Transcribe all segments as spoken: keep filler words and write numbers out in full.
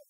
But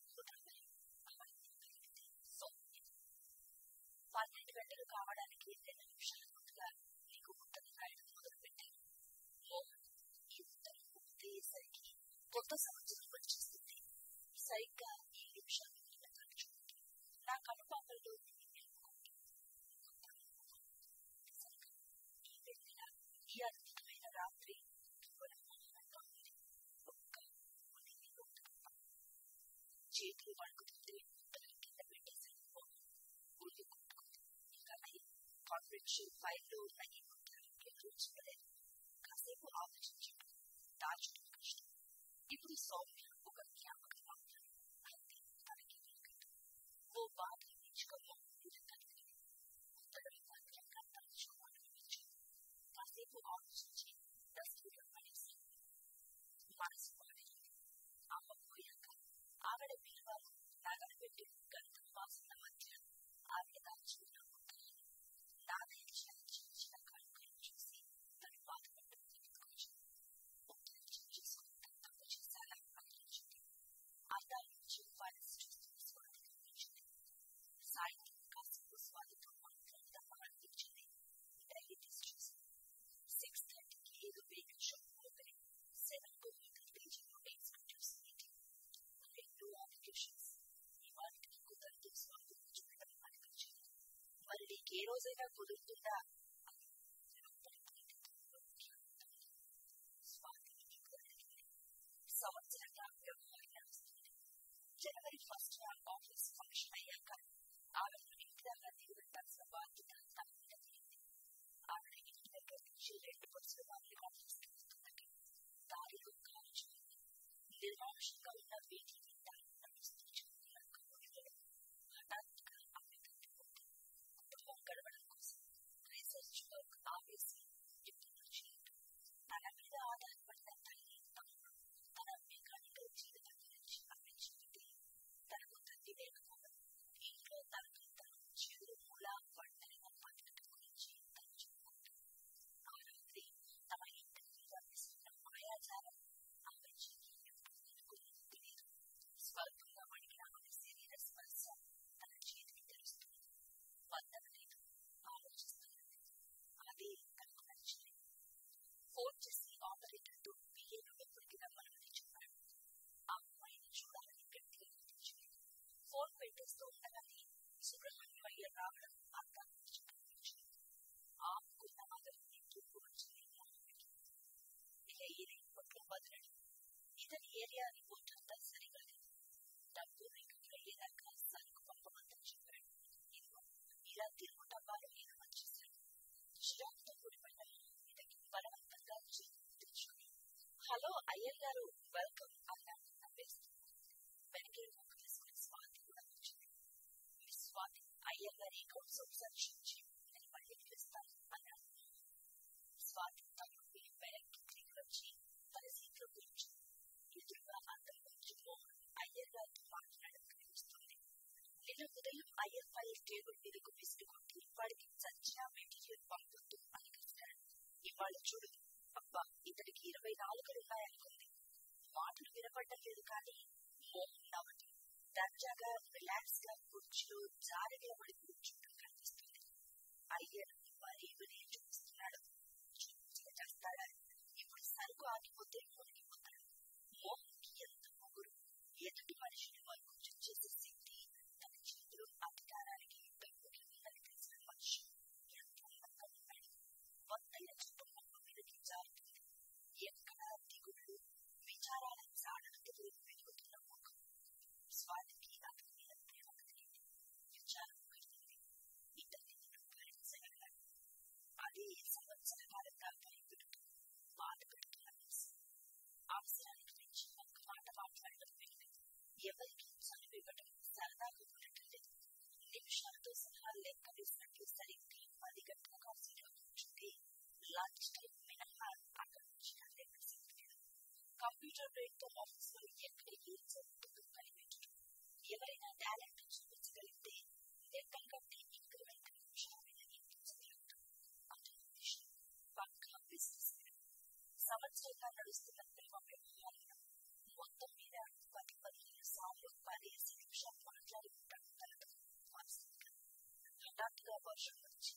the version which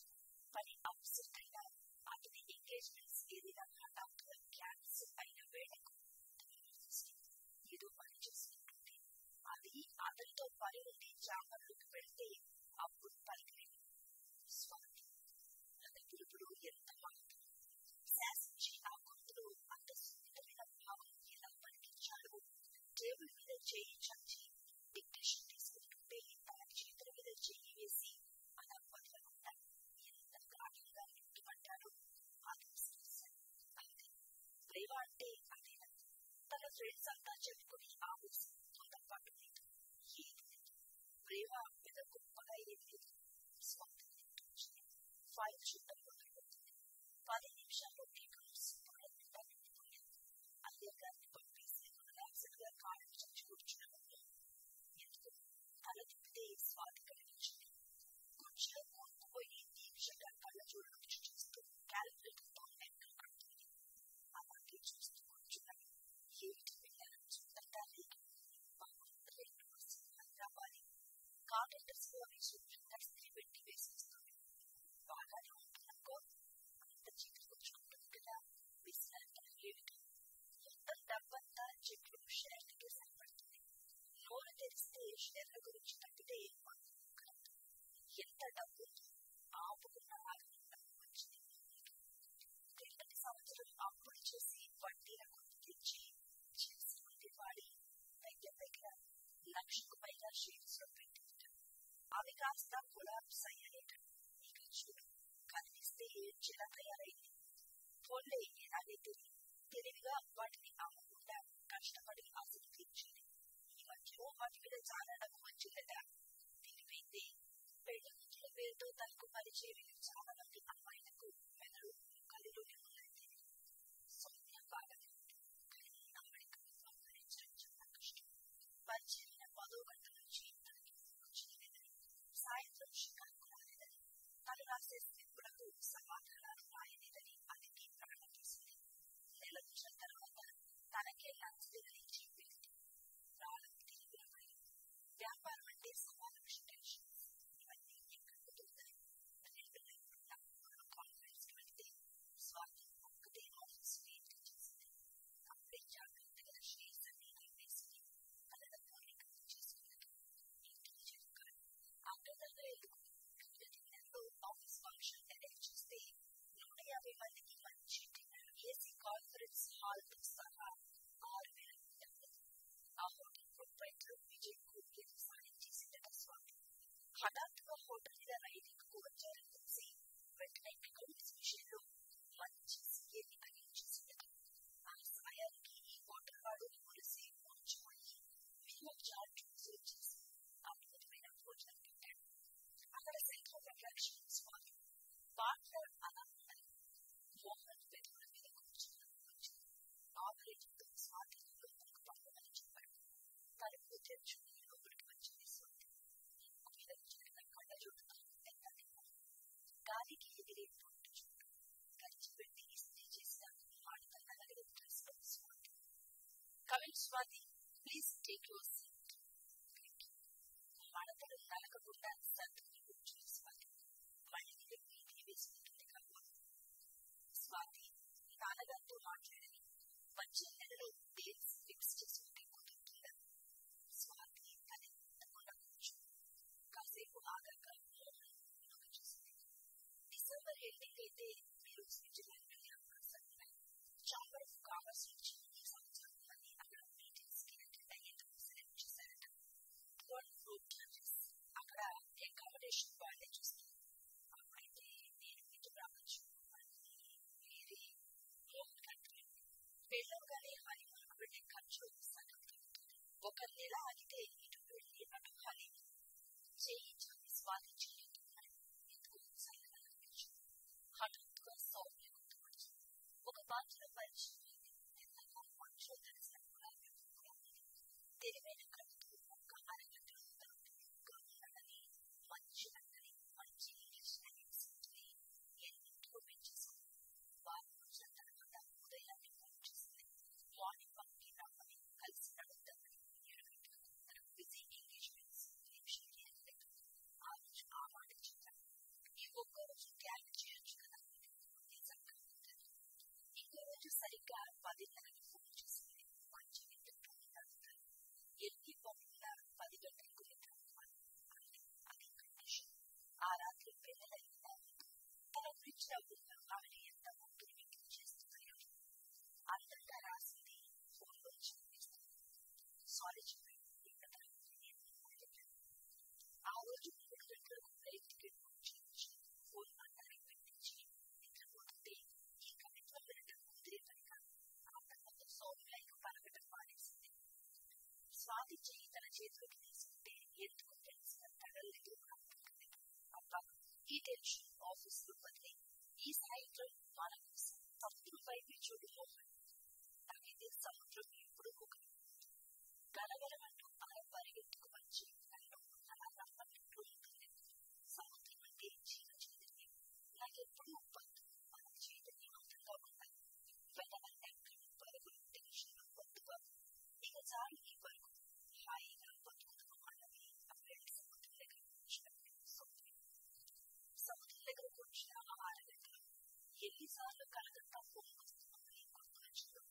but it helps it kind of after the engagement scale it up out to the cats kind of way like you do manage to see the other top file in the chamber look very day output by grade spot and the people who get the mark says she now control under the power of the number in shadow table with a change and dictation is going to pay it back cheaper with a J V C and a particular time in the garden to Mandano others I think they are day and in the friends are the chip to the hours to the part of it he brave up with a good pie in it spot five should the world but in shadow becomes for a time and they got to be single lives in their car to church is what the connection is. Good share both the way in the action and other jurisdictions to calculate the time and the country. Our teachers to control here to be learned the talent of the records and the body. Garden discovery should be that's the twenty basis to it. Father don't be a god and the chicken which could be the lab is not the reality. Yet the Dabata chicken shared to separate all the stage that are going to take the aim on the ground. Here that up with our book and our language in the middle. They can sound to our purchasing what they are going to get cheap, chips on the body, like the baker, Lakshmi Kumaya shapes are protected. Avikasta Kulab Sayanator, Nikachu, Kanis the Chilakayari, Foley in Anituri, Telivila, what we are going to have, Kashtamari as a picture. जो आज मेरे जाना ना कुछ चलेगा, फिर भी दे पहले मुझे बेटो तक को परिचय भी जाना ना कि आवाज़ को मैंने लोग कले लोग नहीं थे, सोनिया बागा थे, कहीं हमारे कमिश्नर ने चर्चा की, बच्चे ने पदों पर तलवार तक कुछ नहीं थे, साइड लोग शिकार कराने थे, ताले रास्ते से बुरा तो समाधान राय ने थे, आने की प्रार्थना की थी, लेकिन शंकर होता, तारे के लांचे ने चीपे व्यापार मंडे समान विश्लेषण मंडे के कंपनी मंडे के लोग कॉन्फ्रेंस करते स्वास्थ्य मुख्य ऑफिस में जिसने अपने जाकर तक शेयर सभी आवेदन अलग अलग कंपनियों से इंटरव्यू कर आगे तक एक कंपनी को ऑफिस फंक्शन के एक्चुअल से लोग या विमान की मंची में ऐसी कॉन्फ्रेंस हॉल में सभा और भी आप प्रोपराइटर विजय को के साइंटिस्ट से स्वागत हालात का होटल का राइडिंग को चरण से वेटलाइट को विशेष लोग मंच के अगेंस्ट से आज आया कि होटल वालों को से पहुंच हुई विभिन्न चार्ट से चीज आपको मेरा प्रोजेक्ट है अगर से को रिफ्लेक्शन स्पॉट बात और अनंत मोहन पेट्रोल के कुछ आप रेट के साथ पर मुझे चुनी लोग बच्चे ने सोचे अभी तक चलना खाना जोड़ना ऐसा नहीं गाड़ी की ये ग्रेड टूट चुका कच्ची बेटी इस नीचे से हार्ड पर अलग अलग ड्रेस पर सोच coming Swati please take your seat हमारा तो लाल का बुटा संत की कुछ स्वाति मालिक के बीच में स्वाति का बोल स्वाति लाल का तो मार रहे बच्चे ने लोग तेज फिक्स स्वाति को को आगे कर दिसंबर हेल्थ लेते न्यूज जुलाई में हम कर सकते हैं चांबर कागज सूची की संचालन वाली अगर मीटिंग्स के लिए तैयार हो सकते हैं और प्रोग्राम्स अगर एकोमोडेशन वाले जैसे हमारे नीड की प्राप्त मेरी होम कंट्री पेलों का लिए हमारी हमारे खर्चों की संगठन वो करने लायक थे इधर लिए अटक खाली change is what it should be in good language hard to solve the language what about the language and the function that is applied to the language they made a control of the language reached out with somebody and someone gave me pictures to play with. I felt that I was the forward solitude in the country and the world. I would do the little great good for change for my life and teaching in the world day. He coming to the little day by God. After the soul, like a paragraph of my existence. Swati changed and changed with his day, yet to convince a parallel detention of his super thing. He signed to one of his subtle virtue to open. And it is some to be broken. Kalavaraman to Arapari to Kumanchi and Kalavaraman to Kumanchi. Something will be changed in the name. Like a proof, but one of the name of the government. When I am coming for a good intention of what the world, it is our people high up for the government. A very simple recognition. He saw the Kalakata form of the family of Pachino.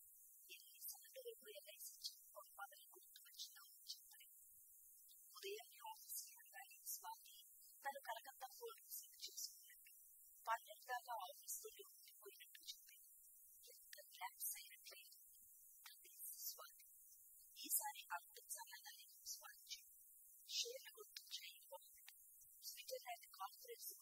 He listened to the realization of Father Pachino in Chipre. Today, a new officer in Swati, the Kalakata form of the Chipre. Father Kaka office to you in the Chipre. The left side of the and this is Swati. He saw the Alpizana in Swati. She had a good trade for it. Sweden had a conference